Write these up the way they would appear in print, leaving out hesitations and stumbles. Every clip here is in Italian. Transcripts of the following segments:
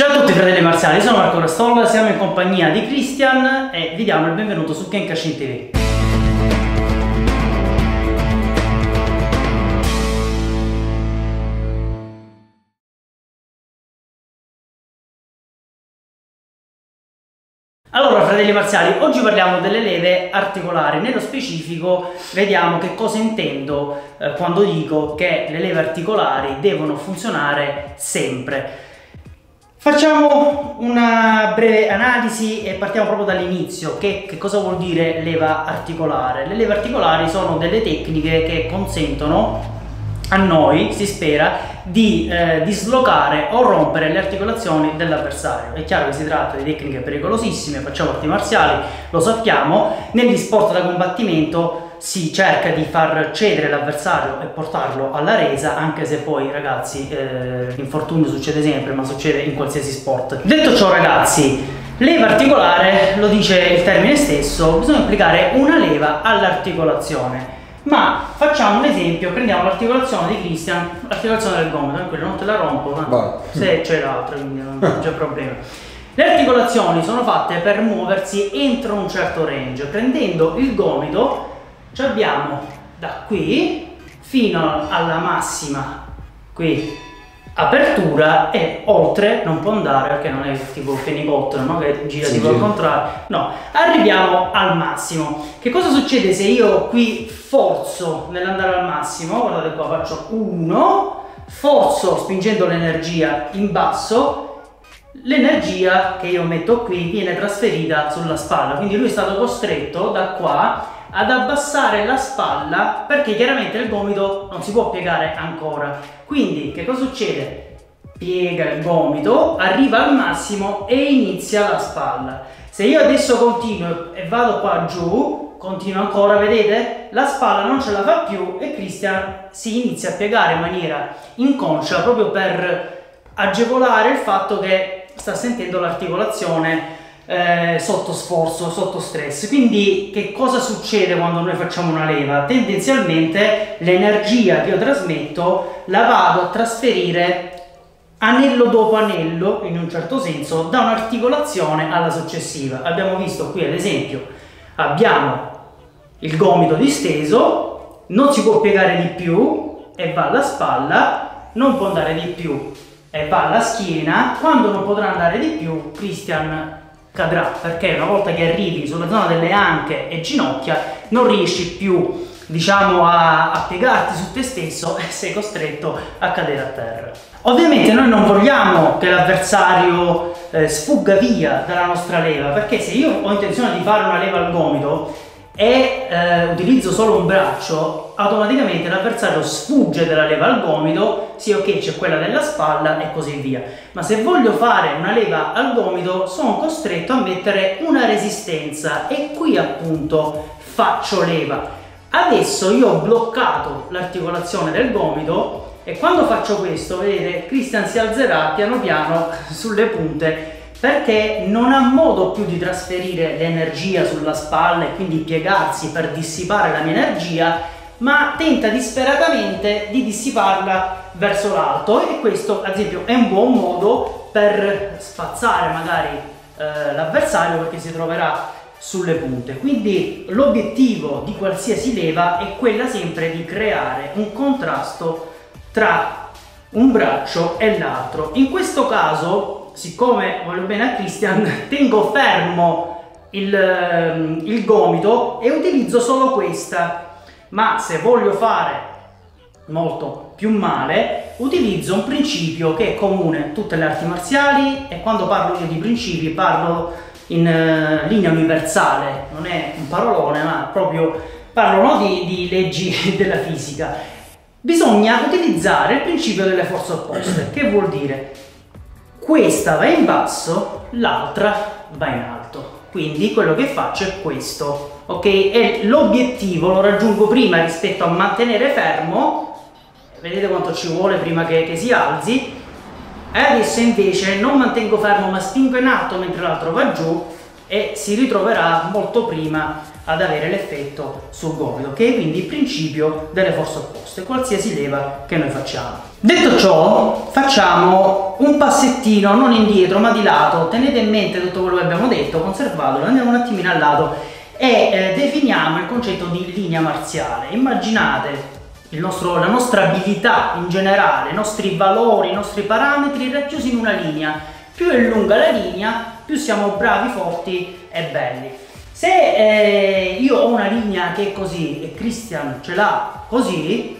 Ciao a tutti fratelli marziali, io sono Marco Rastolla, siamo in compagnia di Christian e vi diamo il benvenuto su KenkaShinTv. Allora fratelli marziali, oggi parliamo delle leve articolari. Nello specifico vediamo che cosa intendo quando dico che le leve articolari devono funzionare sempre. Facciamo una breve analisi e partiamo proprio dall'inizio. Che cosa vuol dire leva articolare? Le leve articolari sono delle tecniche che consentono a noi, si spera, di dislocare o rompere le articolazioni dell'avversario. È chiaro che si tratta di tecniche pericolosissime, facciamo arti marziali, lo sappiamo. Negli sport da combattimento si cerca di far cedere l'avversario e portarlo alla resa, anche se poi, ragazzi, infortunio succede sempre, ma succede in qualsiasi sport. Detto ciò, ragazzi, leva articolare, lo dice il termine stesso, bisogna applicare una leva all'articolazione. Ma facciamo un esempio, prendiamo l'articolazione di Christian, l'articolazione del gomito, tranquillo, non te la rompo, ma se c'è l'altra, quindi non c'è problema. Le articolazioni sono fatte per muoversi entro un certo range. Prendendo il gomito abbiamo da qui fino alla massima qui apertura, e oltre non può andare perché non è tipo il fenicottero, no? Che gira tipo al contrario, no, arriviamo al massimo. Che cosa succede se io qui forzo nell'andare al massimo? Guardate qua, faccio 1, forzo spingendo l'energia in basso, l'energia che io metto qui viene trasferita sulla spalla, quindi lui è stato costretto da qua ad abbassare la spalla perché chiaramente il gomito non si può piegare ancora. Quindi che cosa succede? Piega il gomito, arriva al massimo e inizia la spalla. Se io adesso continuo e vado qua giù, continuo ancora, vedete? La spalla non ce la fa più e Christian si inizia a piegare in maniera inconscia, proprio per agevolare il fatto che sta sentendo l'articolazione sotto sforzo, sotto stress. Quindi che cosa succede quando noi facciamo una leva? Tendenzialmente l'energia che io trasmetto la vado a trasferire anello dopo anello, in un certo senso, da un'articolazione alla successiva. Abbiamo visto qui, ad esempio, abbiamo il gomito disteso, non si può piegare di più e va alla spalla, non può andare di più e va alla schiena. Quando non potrà andare di più, Christian cadrà, perché una volta che arrivi sulla zona delle anche e ginocchia non riesci più, diciamo, a piegarti su te stesso e sei costretto a cadere a terra. Ovviamente noi non vogliamo che l'avversario sfugga via dalla nostra leva, perché se io ho intenzione di fare una leva al gomito e utilizzo solo un braccio, automaticamente l'avversario sfugge dalla leva al gomito, sì ok c'è quella della spalla e così via, ma se voglio fare una leva al gomito sono costretto a mettere una resistenza e qui appunto faccio leva. Adesso io ho bloccato l'articolazione del gomito e quando faccio questo, vedete, Christian si alzerà piano piano sulle punte, perché non ha modo più di trasferire l'energia sulla spalla e quindi piegarsi per dissipare la mia energia, ma tenta disperatamente di dissiparla verso l'alto, e questo ad esempio è un buon modo per spazzare magari l'avversario, perché si troverà sulle punte. Quindi l'obiettivo di qualsiasi leva è quella sempre di creare un contrasto tra un braccio e l'altro. In questo caso, siccome voglio bene a Christian, tengo fermo il gomito e utilizzo solo questa, ma se voglio fare molto più male utilizzo un principio che è comune a tutte le arti marziali, e quando parlo io di principi parlo in linea universale, non è un parolone, ma proprio parlano di leggi della fisica. Bisogna utilizzare il principio delle forze opposte, che vuol dire questa va in basso, l'altra va in alto. Quindi quello che faccio è questo, ok? E l'obiettivo lo raggiungo prima rispetto a mantenere fermo. Vedete quanto ci vuole prima che si alzi. E adesso invece non mantengo fermo, ma spingo in alto mentre l'altro va giù, e si ritroverà molto prima ad avere l'effetto sul gomito, che è quindi il principio delle forze opposte, qualsiasi leva che noi facciamo. Detto ciò, facciamo un passettino non indietro ma di lato, tenete in mente tutto quello che abbiamo detto, conservatelo, andiamo un attimino al lato e definiamo il concetto di linea marziale. Immaginate la nostra abilità in generale, i nostri valori, i nostri parametri racchiusi in una linea. Più è lunga la linea, più siamo bravi, forti e belli. Se io ho una linea che è così e Christian ce l'ha così,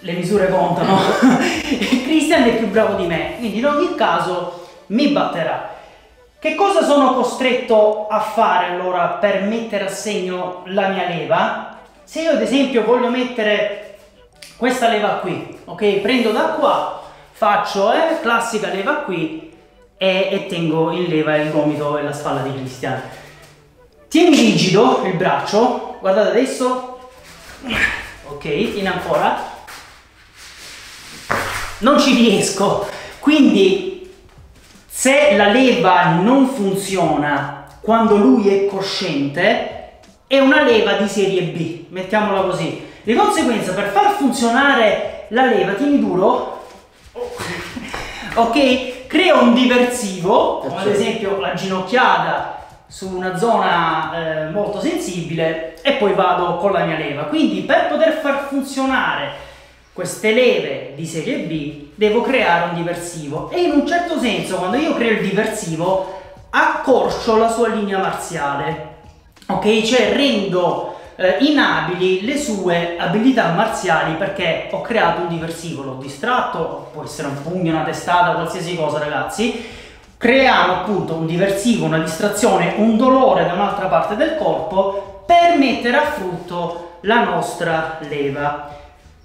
le misure contano e Christian è più bravo di me, quindi in ogni caso mi batterà. Che cosa sono costretto a fare allora per mettere a segno la mia leva? Se io ad esempio voglio mettere questa leva qui, ok, prendo da qua, faccio classica leva qui e tengo in leva il gomito e la spalla di Christian. Tieni rigido il braccio, guardate adesso, ok, tieni ancora, non ci riesco. Quindi se la leva non funziona quando lui è cosciente, è una leva di serie B, mettiamola così. Di conseguenza, per far funzionare la leva, tieni duro, ok, crea un diversivo, come ad esempio la ginocchiata su una zona molto sensibile, e poi vado con la mia leva. Quindi per poter far funzionare queste leve di serie B devo creare un diversivo, e in un certo senso quando io creo il diversivo accorcio la sua linea marziale, ok, cioè rendo inabili le sue abilità marziali perché ho creato un diversivo, l'ho distratto, può essere un pugno, una testata, qualsiasi cosa, ragazzi. Creiamo appunto un diversivo, una distrazione, un dolore da un'altra parte del corpo per mettere a frutto la nostra leva.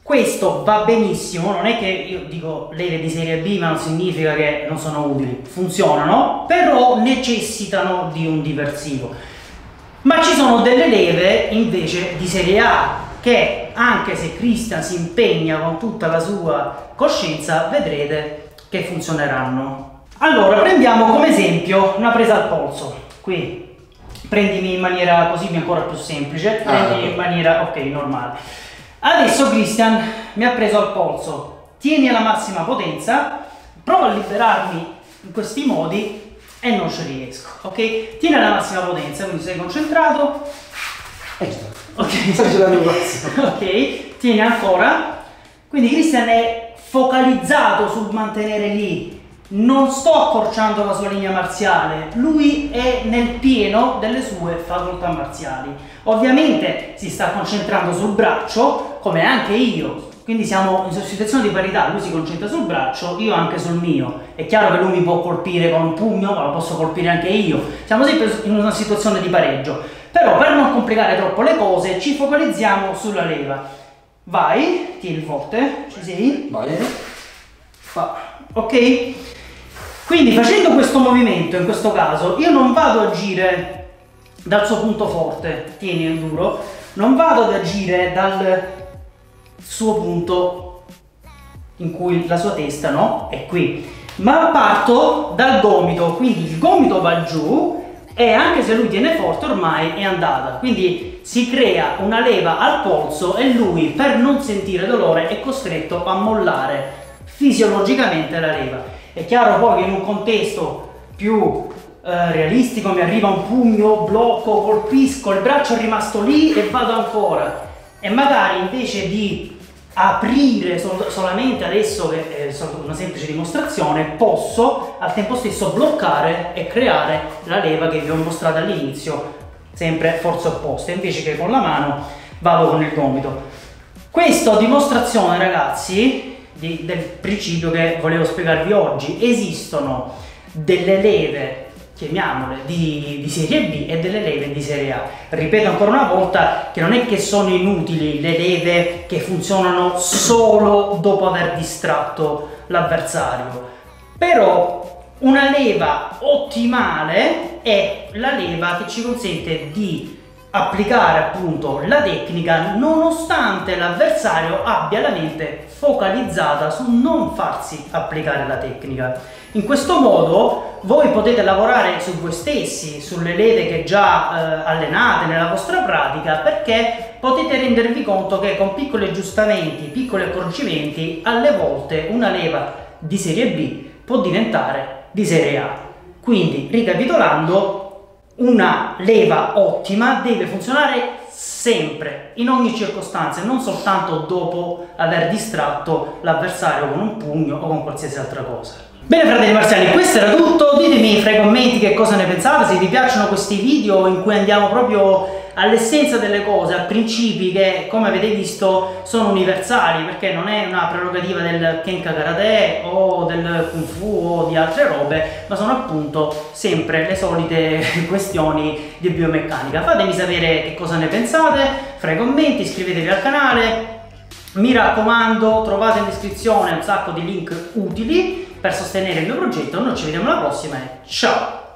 Questo va benissimo, non è che io dico leve di serie B ma non significa che non sono utili, funzionano, però necessitano di un diversivo. Ma ci sono delle leve invece di serie A che, anche se Christian si impegna con tutta la sua coscienza, vedrete che funzioneranno. Allora prendiamo come esempio una presa al polso. Qui prendimi in maniera così ancora più semplice, prendimi in maniera ok normale. Adesso Christian mi ha preso al polso, tieni alla massima potenza, prova a liberarmi in questi modi e non ci riesco, ok? Tieni alla massima potenza, quindi sei concentrato, ok, ok, tieni ancora, quindi Christian è focalizzato sul mantenere lì, non sto accorciando la sua linea marziale, lui è nel pieno delle sue facoltà marziali, ovviamente si sta concentrando sul braccio come anche io, quindi siamo in sostituzione di parità, lui si concentra sul braccio, io anche sul mio. È chiaro che lui mi può colpire con un pugno, ma lo posso colpire anche io, siamo sempre in una situazione di pareggio. Però per non complicare troppo le cose ci focalizziamo sulla leva. Vai, tieni forte, ci sei? Vai. Fa. Ok? Quindi facendo questo movimento, in questo caso, io non vado ad agire dal suo punto forte, tieni il duro, non vado ad agire dal suo punto in cui la sua testa, no, è qui, ma parto dal gomito, quindi il gomito va giù e anche se lui tiene forte ormai è andata, quindi si crea una leva al polso e lui, per non sentire dolore, è costretto a mollare fisiologicamente la leva. È chiaro poi che in un contesto più realistico mi arriva un pugno, blocco, colpisco, il braccio è rimasto lì e vado ancora, e magari invece di aprire solamente, adesso che è una semplice dimostrazione, posso al tempo stesso bloccare e creare la leva che vi ho mostrato all'inizio, sempre forza opposta, invece che con la mano vado con il gomito. Questa dimostrazione, ragazzi, del principio che volevo spiegarvi oggi. Esistono delle leve, chiamiamole, di serie B e delle leve di serie A. Ripeto ancora una volta che non è che sono inutili le leve che funzionano solo dopo aver distratto l'avversario, però una leva ottimale è la leva che ci consente di applicare appunto la tecnica nonostante l'avversario abbia la mente focalizzata su non farsi applicare la tecnica. In questo modo voi potete lavorare su voi stessi, sulle leve che già allenate nella vostra pratica, perché potete rendervi conto che con piccoli aggiustamenti, piccoli accorgimenti, alle volte una leva di serie B può diventare di serie A. Quindi, ricapitolando, una leva ottima deve funzionare sempre, in ogni circostanza, e non soltanto dopo aver distratto l'avversario con un pugno o con qualsiasi altra cosa. Bene fratelli marziali, questo era tutto. Ditemi fra i commenti che cosa ne pensate, se vi piacciono questi video in cui andiamo proprio all'essenza delle cose, a principi che, come avete visto, sono universali, perché non è una prerogativa del Kenka Karate o del Kung Fu o di altre robe, ma sono appunto sempre le solite questioni di biomeccanica. Fatemi sapere che cosa ne pensate fra i commenti, iscrivetevi al canale, mi raccomando, trovate in descrizione un sacco di link utili per sostenere il mio progetto. Noi ci vediamo alla prossima e ciao!